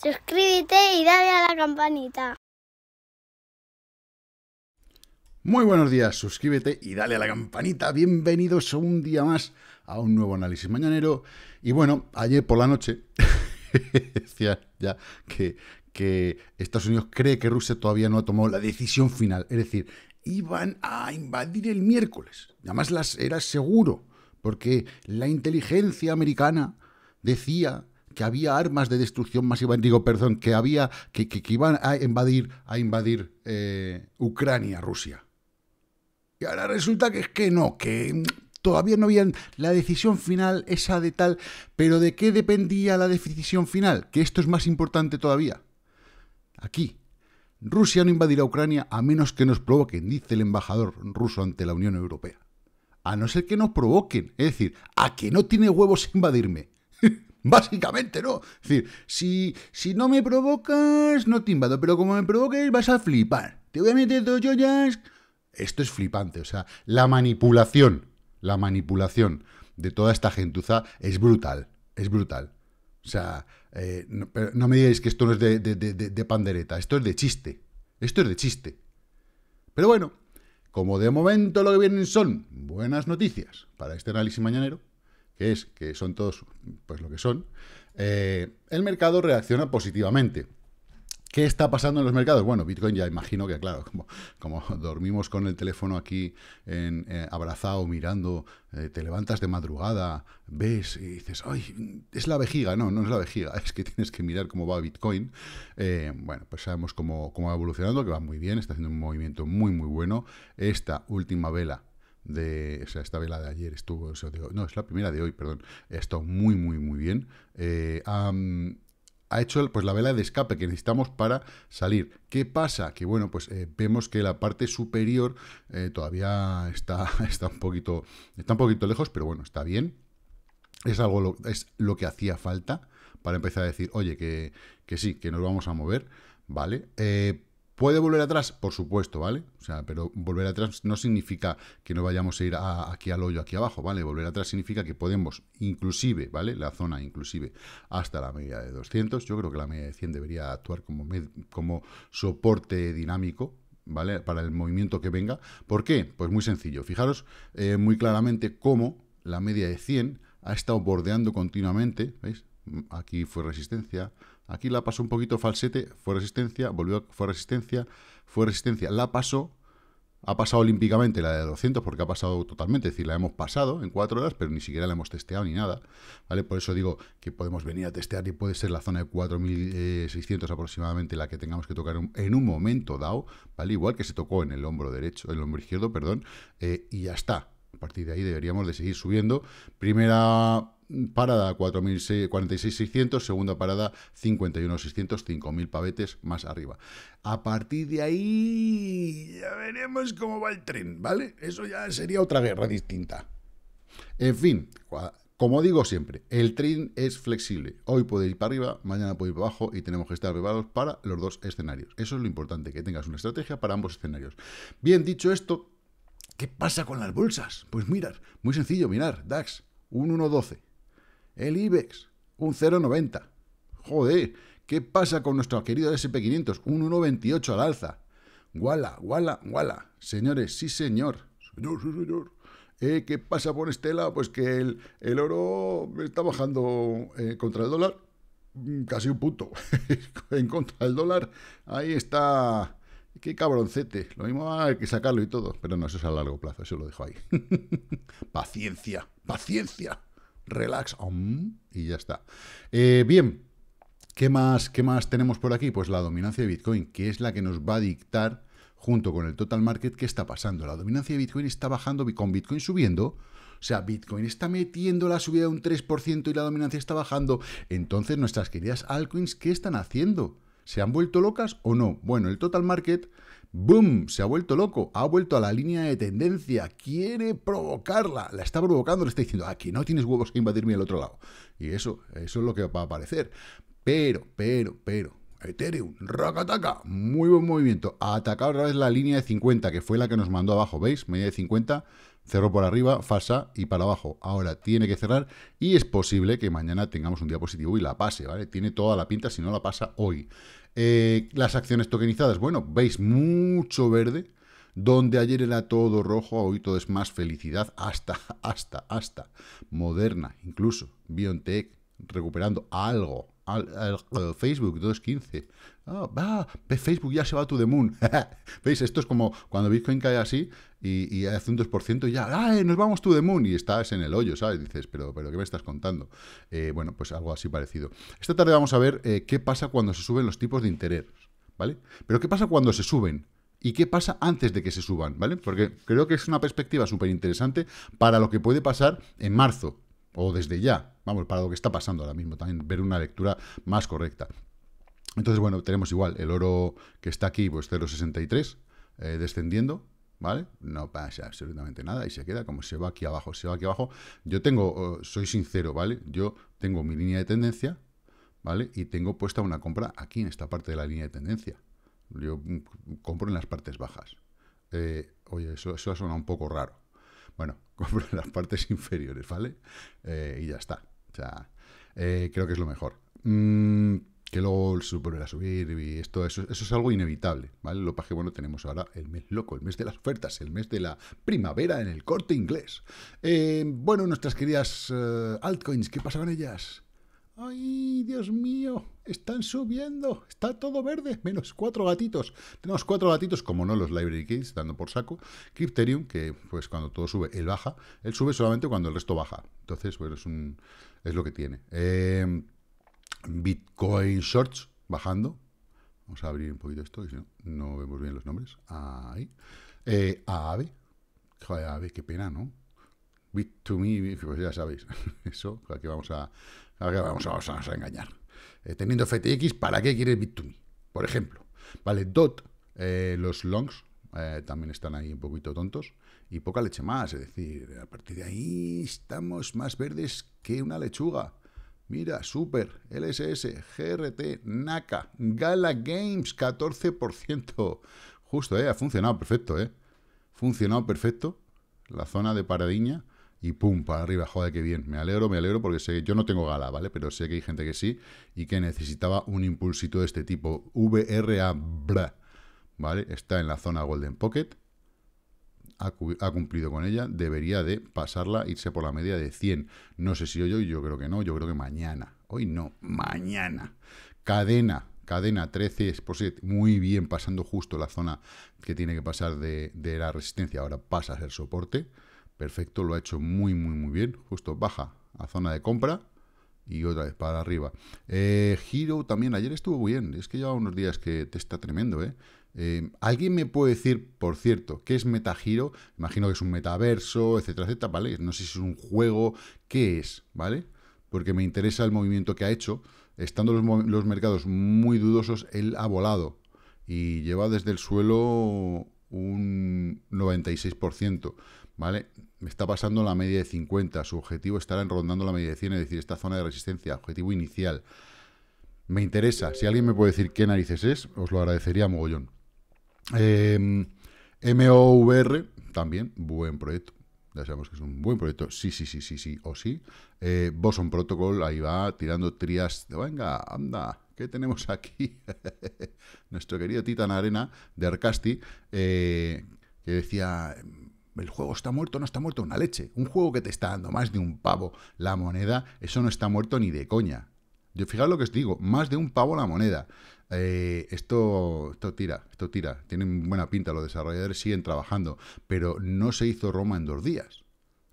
Suscríbete y dale a la campanita. Muy buenos días, suscríbete y dale a la campanita. Bienvenidos un día más a un nuevo análisis mañanero. Y bueno, ayer por la noche decía ya que Estados Unidos cree que Rusia todavía no ha tomado la decisión final. Es decir, iban a invadir el miércoles. Además era seguro, porque la inteligencia americana decía que había armas de destrucción masiva, que iban a invadir Ucrania, Rusia. Y ahora resulta que es que no, que todavía no habían la decisión final esa de tal, pero ¿de qué dependía la decisión final? Que esto es más importante todavía. Aquí, Rusia no invadirá Ucrania a menos que nos provoquen, dice el embajador ruso ante la Unión Europea. A no ser que nos provoquen, es decir, a que no tiene huevos invadirme. Básicamente, ¿no? Es decir, si no me provocas, no te invado, pero como me provoques, vas a flipar. Te voy a meter dos joyas. Esto es flipante, o sea, la manipulación de toda esta gentuza es brutal, O sea, pero no me digáis que esto no es de pandereta, esto es de chiste, Pero bueno, como de momento lo que vienen son buenas noticias para este análisis mañanero, que es que son todos pues lo que son, el mercado reacciona positivamente. ¿Qué está pasando en los mercados? Bueno, Bitcoin ya imagino que, claro, como dormimos con el teléfono aquí abrazado, mirando, te levantas de madrugada, ves y dices, ¡ay, es la vejiga! No, no es la vejiga, es que tienes que mirar cómo va Bitcoin. Bueno, pues sabemos cómo va evolucionando, que va muy bien, está haciendo un movimiento muy, muy bueno. Esta última vela, esta vela de ayer estuvo, no, es la primera de hoy, perdón, ha estado muy, muy, muy bien. Ha hecho pues la vela de escape que necesitamos para salir. ¿Qué pasa? Que bueno, pues vemos que la parte superior todavía está un poquito lejos, pero bueno, está bien. Es lo que hacía falta para empezar a decir, oye, que sí, que nos vamos a mover, ¿vale? ¿Puede volver atrás? Por supuesto, ¿vale? O sea, pero volver atrás no significa que no vayamos a ir aquí al hoyo, aquí abajo, ¿vale? Volver atrás significa que podemos, inclusive, ¿vale? La zona, inclusive, hasta la media de 200. Yo creo que la media de 100 debería actuar como soporte dinámico, ¿vale? Para el movimiento que venga. ¿Por qué? Pues muy sencillo. Fijaros muy claramente cómo la media de 100 ha estado bordeando continuamente, ¿veis? Aquí fue resistencia, aquí la pasó un poquito falsete, fue resistencia, volvió, fue resistencia, la pasó, ha pasado olímpicamente la de 200 porque ha pasado totalmente, es decir, la hemos pasado en 4 horas, pero ni siquiera la hemos testeado ni nada, ¿vale? Por eso digo que podemos venir a testear y puede ser la zona de 4.600 aproximadamente la que tengamos que tocar en un momento dado, ¿vale? Igual que se tocó en el hombro derecho, el hombro izquierdo, perdón, y ya está. A partir de ahí deberíamos de seguir subiendo. Primera parada 46.600, segunda parada 51.600, 5.000 pavetes más arriba. A partir de ahí ya veremos cómo va el tren, ¿vale? Eso ya sería otra guerra distinta. En fin, como digo siempre, el tren es flexible. Hoy puede ir para arriba, mañana puede ir para abajo y tenemos que estar preparados para los dos escenarios. Eso es lo importante, que tengas una estrategia para ambos escenarios. Bien, dicho esto, ¿qué pasa con las bolsas? Pues mirad, muy sencillo, mirad, DAX, un 1,12. El IBEX, un 0,90. Joder, ¿qué pasa con nuestro querido SP500? Un 1,28 al alza. Guala, guala, guala. Señores, sí señor. Señor, sí señor. ¿Qué pasa por este lado? Pues que el oro está bajando contra el dólar. Casi un punto. En contra del dólar. Ahí está. Qué cabroncete. Lo mismo hay que sacarlo y todo. Pero no, eso es a largo plazo. Eso lo dejo ahí. Paciencia, paciencia. Relax, y ya está. Bien, ¿qué más tenemos por aquí? Pues la dominancia de Bitcoin, que es la que nos va a dictar, junto con el total market, qué está pasando. La dominancia de Bitcoin está bajando, con Bitcoin subiendo. O sea, Bitcoin está metiendo la subida de un 3% y la dominancia está bajando. Entonces, nuestras queridas altcoins, ¿qué están haciendo? ¿Se han vuelto locas o no? Bueno, el total market, ¡boom!, se ha vuelto loco, ha vuelto a la línea de tendencia, quiere provocarla, la está provocando, le está diciendo, aquí no tienes huevos que invadirme al otro lado. Y eso es lo que va a aparecer. Pero, Ethereum, racataca, muy buen movimiento. A atacar otra vez la línea de 50, que fue la que nos mandó abajo, ¿veis? Media de 50, cerró por arriba, falsa y para abajo. Ahora tiene que cerrar y es posible que mañana tengamos un día positivo y la pase, ¿vale? Tiene toda la pinta si no la pasa hoy. Las acciones tokenizadas, bueno, veis mucho verde. Donde ayer era todo rojo, hoy todo es más felicidad, hasta Moderna, incluso, BioNTech, recuperando algo, al Facebook 2.15, Facebook ya se va to the moon, ¿veis? Esto es como cuando Bitcoin cae así, y hace un 2% y ya, ¡ay, nos vamos to the moon! Y estás en el hoyo, ¿sabes? Dices, ¿pero qué me estás contando? Bueno, pues algo así parecido. Esta tarde vamos a ver qué pasa cuando se suben los tipos de interés, ¿vale? Pero qué pasa cuando se suben, ¿y qué pasa antes de que se suban? ¿Vale? Porque creo que es una perspectiva súper interesante para lo que puede pasar en marzo o desde ya. Vamos, para lo que está pasando ahora mismo, también ver una lectura más correcta. Entonces, bueno, tenemos igual el oro que está aquí, pues 0,63, descendiendo, ¿vale? No pasa absolutamente nada y se queda como se va aquí abajo, se va aquí abajo. Yo tengo, soy sincero, ¿vale? Yo tengo mi línea de tendencia, ¿vale? Y tengo puesta una compra aquí en esta parte de la línea de tendencia. Yo compro en las partes bajas. Oye, eso ha sonado un poco raro. Bueno, compro en las partes inferiores, ¿vale? Y ya está. O sea, creo que es lo mejor. Que luego se vuelve a subir y esto, eso es algo inevitable, ¿vale? Lo que pasa es que, bueno, tenemos ahora el mes loco, el mes de las ofertas, el mes de la primavera en el Corte Inglés. Bueno, nuestras queridas altcoins, ¿qué pasa con ellas? ¡Ay, Dios mío! Están subiendo, está todo verde, menos 4 gatitos. Tenemos 4 gatitos, como no, los library keys, dando por saco. Crypterium, que pues cuando todo sube, él baja. Él sube solamente cuando el resto baja. Entonces, bueno, es lo que tiene. Bitcoin Shorts, bajando. Vamos a abrir un poquito esto, que si no, no vemos bien los nombres. Ahí. Aave. Joder, Aave, qué pena, ¿no? Bit2Me, pues ya sabéis. Eso, aquí vamos a... Ahora vamos a engañar. Teniendo FTX, ¿para qué quieres Bit2Me? Por ejemplo. Vale, DOT, los longs también están ahí un poquito tontos. Y poca leche más, es decir, a partir de ahí estamos más verdes que una lechuga. Mira, Super, LSS, GRT, NACA, Gala Games, 14%. Justo, ha funcionado perfecto, Funcionado perfecto. La zona de paradiña. Y pum, para arriba, joder, qué bien. Me alegro porque sé que yo no tengo Gala, ¿vale? Pero sé que hay gente que sí y que necesitaba un impulsito de este tipo. VRA, ¿vale? Está en la zona Golden Pocket. Ha cumplido con ella. Debería de pasarla, irse por la media de 100. No sé si hoy, yo creo que no. Yo creo que mañana. Hoy no, mañana. Cadena 13%, muy bien, pasando justo la zona que tiene que pasar de la resistencia. Ahora pasa a ser soporte. Perfecto, lo ha hecho muy, muy, muy bien. Justo baja a zona de compra y otra vez para arriba. Giro también ayer estuvo bien. Es que lleva unos días que está tremendo, ¿Alguien me puede decir, por cierto, qué es Metagiro? Imagino que es un metaverso, etcétera, etcétera, ¿vale? No sé si es un juego, ¿qué es? ¿Vale? Porque me interesa el movimiento que ha hecho. Estando los mercados muy dudosos, él ha volado. Y lleva desde el suelo un 96%. ¿Vale? Está pasando la media de 50. Su objetivo estará rondando la media de 100, es decir, esta zona de resistencia, objetivo inicial. Me interesa. Si alguien me puede decir qué narices es, os lo agradecería mogollón. MOVR, también, buen proyecto. Ya sabemos que es un buen proyecto. Sí. Boson Protocol, ahí va, tirando trías. Venga, anda. ¿Qué tenemos aquí? Nuestro querido Titan Arena de Arcasti, que decía... El juego está muerto, no está muerto, una leche. Un juego que te está dando más de un pavo la moneda, eso no está muerto ni de coña. Yo fijaos lo que os digo, más de un pavo la moneda. Esto tira. Tienen buena pinta, los desarrolladores siguen trabajando, pero no se hizo Roma en 2 días.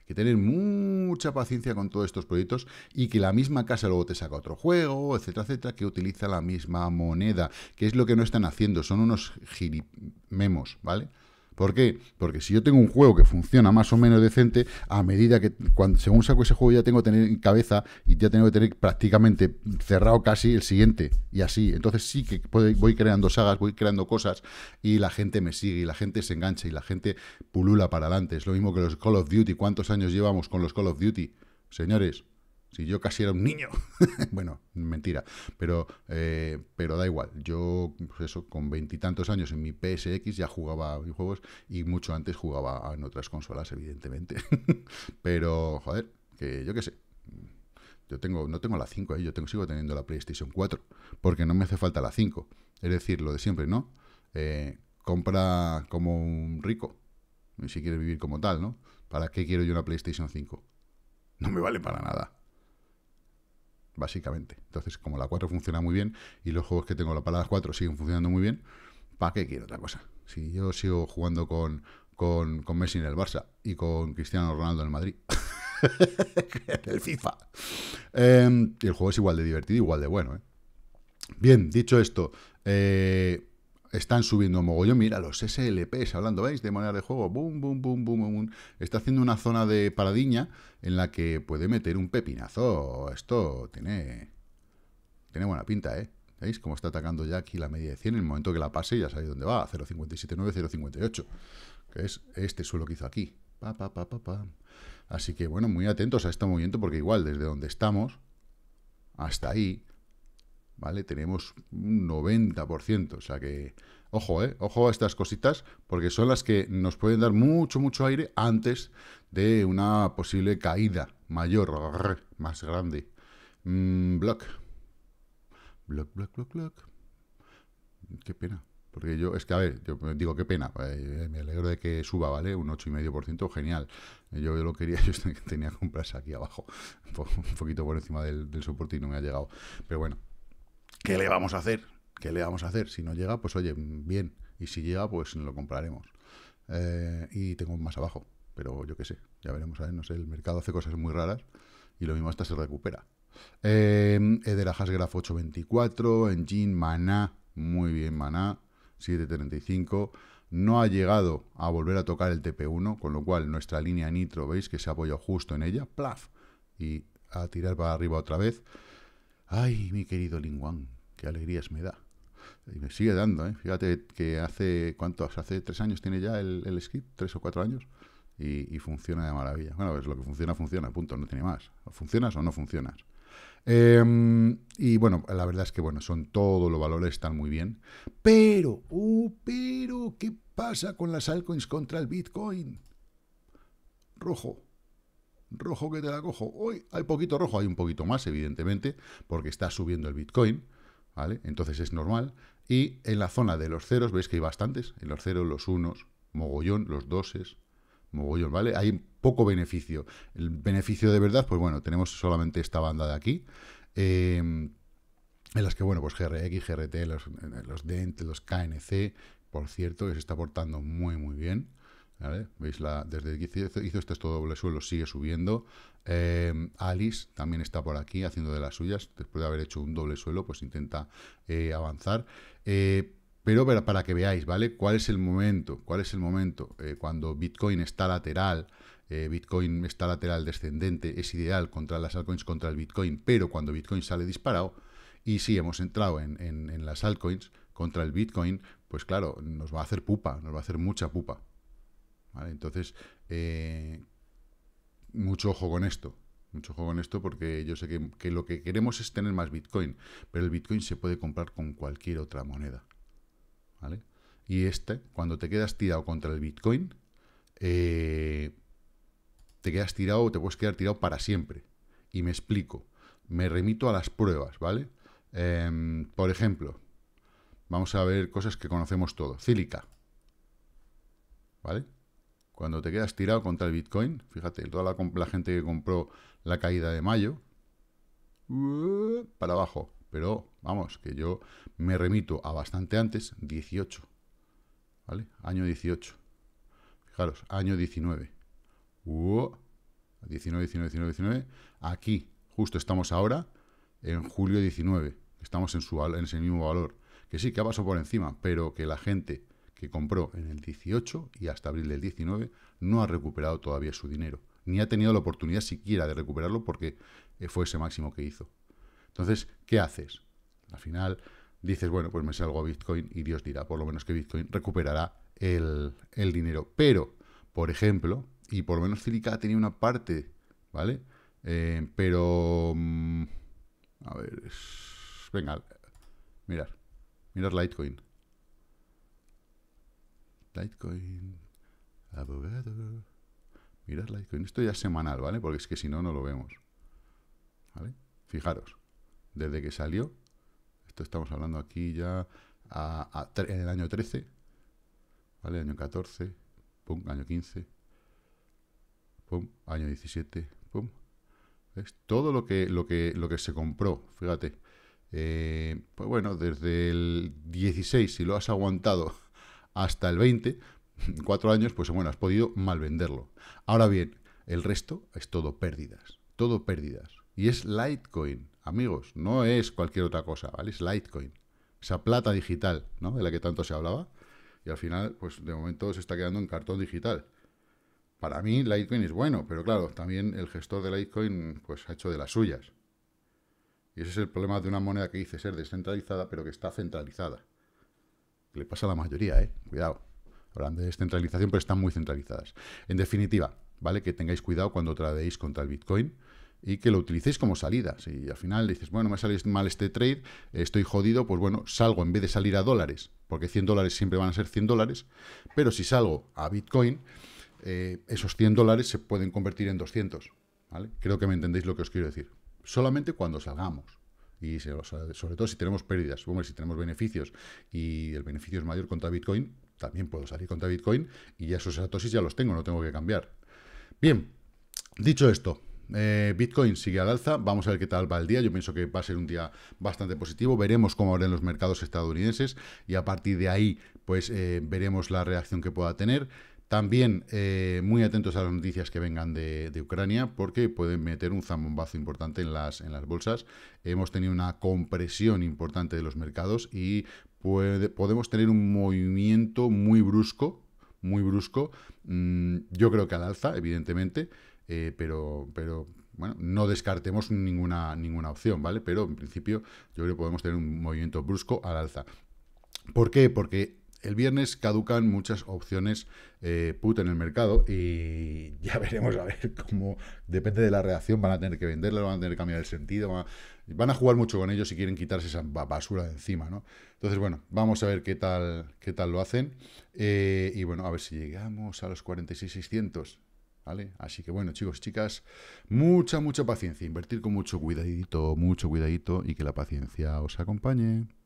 Hay que tener mucha paciencia con todos estos proyectos y que la misma casa luego te saca otro juego, etcétera, etcétera, que utiliza la misma moneda, que es lo que no están haciendo, son unos girimemos, ¿vale? ¿Por qué? Porque si yo tengo un juego que funciona más o menos decente, a medida que, según saco ese juego, ya tengo que tener en cabeza y ya tengo que tener prácticamente cerrado casi el siguiente, y así. Entonces sí que voy creando sagas, voy creando cosas, y la gente me sigue, y la gente se engancha, y la gente pulula para adelante. Es lo mismo que los Call of Duty. ¿Cuántos años llevamos con los Call of Duty? Señores, Si yo casi era un niño. Bueno, mentira. Pero da igual. Yo, pues eso, con veintitantos años en mi PSX ya jugaba a videojuegos y mucho antes jugaba en otras consolas, evidentemente. Pero, joder, que yo qué sé. Yo tengo, no tengo la 5 ahí, yo tengo, sigo teniendo la PlayStation 4, porque no me hace falta la 5. Es decir, lo de siempre, ¿no? Compra como un rico, y si quieres vivir como tal, ¿no? ¿Para qué quiero yo una PlayStation 5? No me vale para nada. Básicamente. Entonces, como la 4 funciona muy bien y los juegos que tengo para las 4 siguen funcionando muy bien, ¿para qué quiero otra cosa? Si yo sigo jugando con Messi en el Barça y con Cristiano Ronaldo en el Madrid. El FIFA. Y el juego es igual de divertido, igual de bueno, ¿eh? Bien, dicho esto, están subiendo mogollón. Mira, los SLPs, hablando, ¿veis? De manera de juego. Boom, boom, boom, boom, boom. Está haciendo una zona de paradiña en la que puede meter un pepinazo. Esto tiene buena pinta, ¿eh? ¿Veis cómo está atacando ya aquí la media de 100? En el momento que la pase ya sabéis dónde va. 0.579, 0.58. Que es este suelo que hizo aquí. Pa, pa, pa, pa, pa. Así que, bueno, muy atentos a este movimiento, porque igual, desde donde estamos hasta ahí, ¿vale? Tenemos un 90%. O sea que, ojo, ¿eh? Ojo a estas cositas, porque son las que nos pueden dar mucho, mucho aire antes de una posible caída mayor, más grande. Block. Block, block, block, block. Qué pena. Porque yo, es que, a ver, yo digo, qué pena, me alegro de que suba, ¿vale? Un 8,5%, genial. Yo lo quería, yo tenía compras aquí abajo, un poquito por encima del soporte y no me ha llegado. Pero bueno, ¿qué le vamos a hacer? ¿Qué le vamos a hacer? Si no llega, pues oye, bien. Y si llega, pues lo compraremos. Y tengo más abajo, pero yo qué sé, ya veremos, a ver, no sé, el mercado hace cosas muy raras y lo mismo hasta se recupera. De la Hasgraf 8,24, Enjin, Maná, muy bien Maná. 7.35, no ha llegado a volver a tocar el TP1, con lo cual nuestra línea nitro, veis que se ha apoyado justo en ella, plaf, y a tirar para arriba otra vez. Ay, mi querido Lingán, qué alegrías me da, y me sigue dando, ¿eh? Fíjate que hace, ¿cuántos? Hace 3 años tiene ya el skip, 3 o 4 años, y funciona de maravilla. Bueno, pues lo que funciona, funciona, punto, no tiene más. ¿Funcionas o no funcionas? Y bueno, la verdad es que bueno, son todos los valores, están muy bien, pero ¿qué pasa con las altcoins contra el Bitcoin? Rojo, rojo que te la cojo. Hoy hay poquito rojo, hay un poquito más, evidentemente, porque está subiendo el Bitcoin, ¿vale? Entonces es normal. Y en la zona de los ceros, veis que hay bastantes, en los ceros, los unos, mogollón, los doses, mogollón, ¿vale? Hay poco beneficio. El beneficio de verdad, pues bueno, tenemos solamente esta banda de aquí, en las que, bueno, pues GRX, GRT, los DENT, los KNC, por cierto, que se está portando muy, muy bien, ¿vale? Veis, desde que hizo este doble suelo sigue subiendo. Alice también está por aquí haciendo de las suyas, después de haber hecho un doble suelo, pues intenta avanzar. Pero para que veáis, ¿vale? ¿Cuál es el momento? ¿Cuál es el momento? Cuando Bitcoin está lateral, descendente, es ideal contra las altcoins, contra el Bitcoin, pero cuando Bitcoin sale disparado, y si hemos entrado en las altcoins contra el Bitcoin, pues claro, nos va a hacer pupa, nos va a hacer mucha pupa, ¿vale? Entonces, mucho ojo con esto. Mucho juego en esto, porque yo sé que lo que queremos es tener más Bitcoin, pero el Bitcoin se puede comprar con cualquier otra moneda, ¿vale? Y cuando te quedas tirado contra el Bitcoin, te quedas tirado, te puedes quedar tirado para siempre. Y me explico. Me remito a las pruebas, ¿vale? Por ejemplo, vamos a ver cosas que conocemos todos. Cílica, ¿vale? Cuando te quedas tirado contra el Bitcoin, fíjate, toda la gente que compró la caída de mayo, para abajo. Pero, vamos, que yo me remito a bastante antes, 18, ¿vale? Año 18. Fijaros, año 19. 19, 19, 19, 19. Aquí, justo estamos ahora, en julio 19. Estamos en ese mismo valor. Que sí, que ha pasado por encima, pero que la gente que compró en el 18 y hasta abril del 19 no ha recuperado todavía su dinero, ni ha tenido la oportunidad siquiera de recuperarlo, porque fue ese máximo que hizo. Entonces, ¿qué haces? Al final dices, bueno, pues me salgo a Bitcoin y Dios dirá, por lo menos que Bitcoin recuperará el dinero. Pero, por ejemplo, y por lo menos Cílica ha tenido una parte, ¿vale? Pero... a ver... venga, mirad. Mirad Litecoin. Litecoin... abogado... mirad Litecoin. Esto ya es semanal, ¿vale? Porque es que si no, no lo vemos. ¿Vale? Fijaros. Desde que salió... esto estamos hablando aquí ya... en el año 13... ¿vale? Año 14... pum, año 15... pum, año 17... pum. ¿Ves? Todo lo que se compró, fíjate. Pues bueno, desde el 16, si lo has aguantado hasta el 20, 4 años, pues bueno, has podido mal venderlo. Ahora bien, el resto es todo pérdidas, todo pérdidas. Y es Litecoin, amigos, no es cualquier otra cosa, ¿vale? Es Litecoin, esa plata digital, ¿no? De la que tanto se hablaba. Y al final, pues de momento se está quedando en cartón digital. Para mí, Litecoin es bueno, pero claro, también el gestor de Litecoin pues, ha hecho de las suyas. Y ese es el problema de una moneda que dice ser descentralizada, pero que está centralizada. Le pasa a la mayoría, ¿eh? Cuidado. Hablando de descentralización, pero están muy centralizadas. En definitiva, ¿vale? Que tengáis cuidado cuando tradeéis contra el Bitcoin y que lo utilicéis como salida. Si al final dices, bueno, me sale mal este trade, estoy jodido, pues bueno, salgo en vez de salir a dólares, porque 100 dólares siempre van a ser 100 dólares, pero si salgo a Bitcoin... esos 100 dólares se pueden convertir en 200, ¿vale? Creo que me entendéis lo que os quiero decir. Solamente cuando salgamos, y sobre todo si tenemos pérdidas, bueno, si tenemos beneficios, y el beneficio es mayor contra Bitcoin, también puedo salir contra Bitcoin, y ya esos satosis ya los tengo, no tengo que cambiar. Bien, dicho esto, Bitcoin sigue al alza, vamos a ver qué tal va el día. Yo pienso que va a ser un día bastante positivo, veremos cómo abren los mercados estadounidenses, y a partir de ahí, pues veremos la reacción que pueda tener. También muy atentos a las noticias que vengan de Ucrania, porque pueden meter un zambombazo importante en las bolsas. Hemos tenido una compresión importante de los mercados y podemos tener un movimiento muy brusco, yo creo que al alza, evidentemente, pero bueno, no descartemos ninguna opción, ¿vale? Pero en principio yo creo que podemos tener un movimiento brusco al alza. ¿Por qué? Porque... el viernes caducan muchas opciones put en el mercado y ya veremos a ver cómo, depende de la reacción, van a tener que venderla, van a tener que cambiar el sentido, van a jugar mucho con ellos si quieren quitarse esa basura de encima, ¿no? Entonces, bueno, vamos a ver qué tal lo hacen y bueno, a ver si llegamos a los 46.600, ¿vale? Así que bueno, chicos y chicas, mucha paciencia, invertir con mucho cuidadito y que la paciencia os acompañe.